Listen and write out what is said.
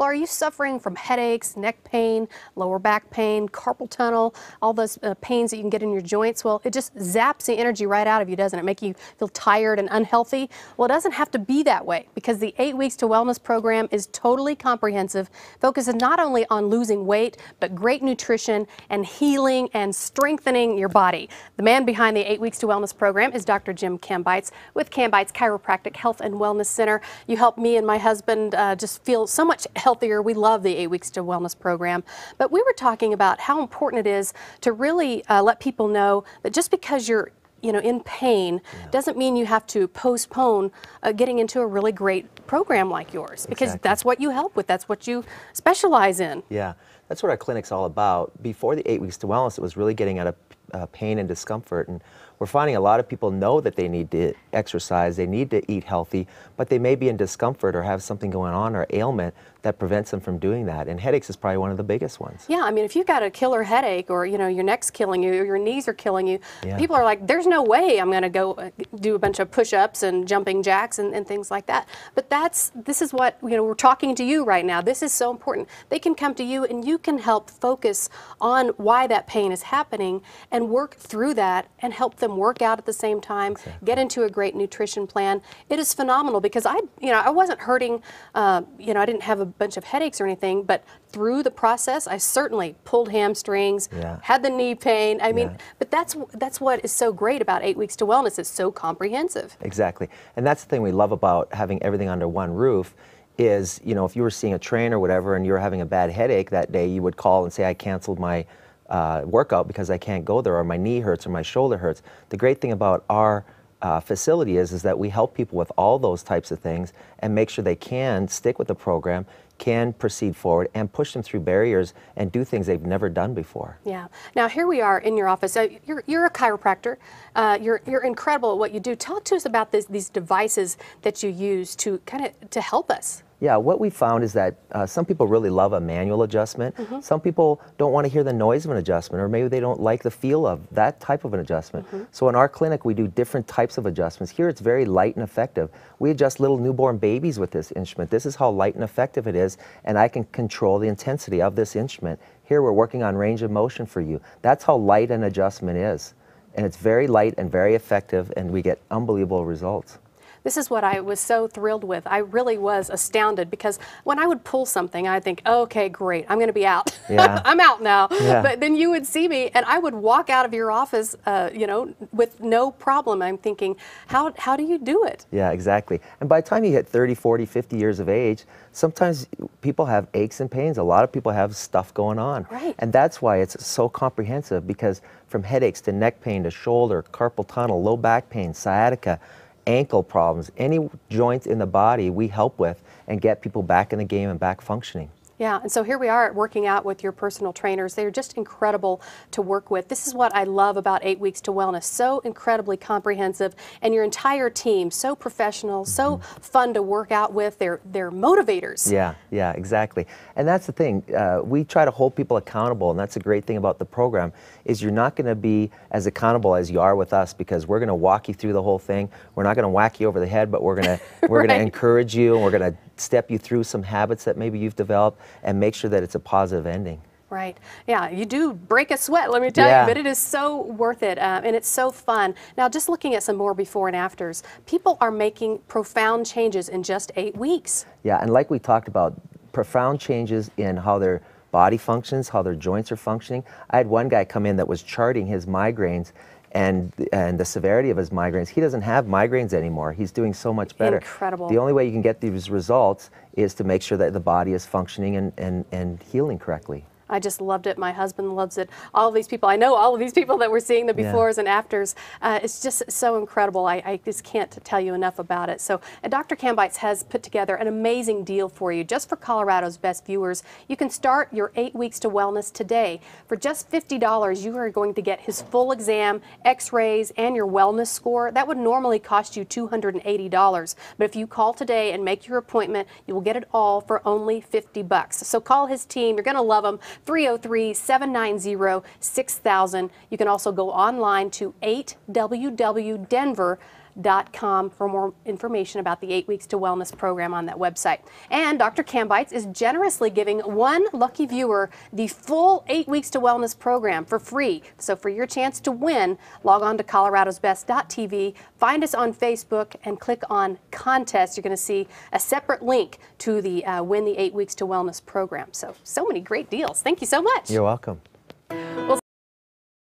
Well, are you suffering from headaches, neck pain, lower back pain, carpal tunnel, all those pains that you can get in your joints? Well, it just zaps the energy right out of you, doesn't it? Make you feel tired and unhealthy? Well, it doesn't have to be that way, because the 8 Weeks to Wellness program is totally comprehensive, focuses not only on losing weight, but great nutrition and healing and strengthening your body. The man behind the 8 Weeks to Wellness program is Dr. Jim Kambeitz with Kambeitz Chiropractic Health and Wellness Center. You helped me and my husband just feel so much healthier. We love the 8 Weeks to Wellness program. But we were talking about how important it is to really let people know that just because you're in pain doesn't mean you have to postpone getting into a really great program like yours, because that's what you help with, that's what you specialize in. Yeah, that's what our clinic's all about. Before the 8 Weeks to Wellness, it was really getting out of pain and discomfort, and we're finding a lot of people know that they need to exercise, they need to eat healthy, but they may be in discomfort or have something going on or ailment that prevents them from doing that, and headaches is probably one of the biggest ones. Yeah, I mean, if you've got a killer headache, or your neck's killing you, or your knees are killing you, people are like, there's no way I'm gonna go do a bunch of push-ups and jumping jacks and things like that. But this is what we're talking to you right now. This is so important. They can come to you and you can help focus on why that pain is happening and work through that and help them work out at the same time, get into a great nutrition plan. It is phenomenal, because I wasn't hurting, I didn't have a bunch of headaches or anything, but through the process, I certainly pulled hamstrings, had the knee pain. I mean, but that's what is so great about 8 Weeks to Wellness. It's so comprehensive. Exactly, and that's the thing we love about having everything under one roof is, if you were seeing a trainer or whatever and you were having a bad headache that day, you would call and say, I canceled my workout because I can't go there, or my knee hurts, or my shoulder hurts. The great thing about our facility is that we help people with all those types of things and make sure they can stick with the program, can proceed forward, and push them through barriers and do things they've never done before. Yeah. Now here we are in your office. You're a chiropractor. You're incredible at what you do. Talk to us about these devices that you use to help us. Yeah, what we found is that some people really love a manual adjustment. Mm-hmm. Some people don't want to hear the noise of an adjustment, or maybe they don't like the feel of that type of an adjustment. Mm-hmm. So in our clinic, we do different types of adjustments. Here it's very light and effective. We adjust little newborn babies with this instrument. This is how light and effective it is, and I can control the intensity of this instrument. Here we're working on range of motion for you. That's how light an adjustment is. And it's very light and very effective, and we get unbelievable results. This is what I was so thrilled with. I really was astounded, because when I would pull something, I'd think, oh, okay, great, I'm gonna be out. I'm out now. But then you would see me and I would walk out of your office with no problem. I'm thinking, how do you do it? Yeah, exactly. And by the time you hit 30, 40, 50 years of age, sometimes people have aches and pains. A lot of people have stuff going on. Right. And that's why it's so comprehensive, because from headaches to neck pain to shoulder, carpal tunnel, low back pain, sciatica, ankle problems, any joints in the body we help with and get people back in the game and back functioning. Yeah, and so here we are at working out with your personal trainers. They're just incredible to work with. This is what I love about 8 Weeks to Wellness. So incredibly comprehensive, and your entire team, so professional, so fun to work out with. They're motivators. Yeah, exactly. And that's the thing. We try to hold people accountable, and that's the great thing about the program is you're not gonna be as accountable as you are with us, because we're gonna walk you through the whole thing. We're not gonna whack you over the head, but we're gonna encourage you, and we're gonna step you through some habits that maybe you've developed and make sure that it's a positive ending. Right. Yeah, you do break a sweat, let me tell you, but it is so worth it, and it's so fun. Now, just looking at some more before and afters, people are making profound changes in just 8 weeks. Yeah, and like we talked about, profound changes in how their body functions, how their joints are functioning. I had one guy come in that was charting his migraines and the severity of his migraines. He doesn't have migraines anymore. He's doing so much better. Incredible. The only way you can get these results is to make sure that the body is functioning and healing correctly. I just loved it. My husband loves it. All of these people, I know all of these people that we're seeing, the befores and afters. It's just so incredible. I just can't tell you enough about it. So Dr. Kambeitz has put together an amazing deal for you. Just for Colorado's Best viewers, you can start your 8 Weeks to Wellness today. For just $50, you are going to get his full exam, x-rays, and your wellness score. That would normally cost you $280. But if you call today and make your appointment, you will get it all for only $50. So call his team. You're going to love them. 303-790-6000. You can also go online to 8WWDenver.com. 8WWDenver.com for more information about the 8 Weeks to Wellness program on that website. And Dr. Kambeitz is generously giving one lucky viewer the full 8 Weeks to Wellness program for free. So for your chance to win, log on to coloradosbest.tv, find us on Facebook, and click on Contest. You're going to see a separate link to the Win the 8 Weeks to Wellness program. So many great deals. Thank you so much. You're welcome.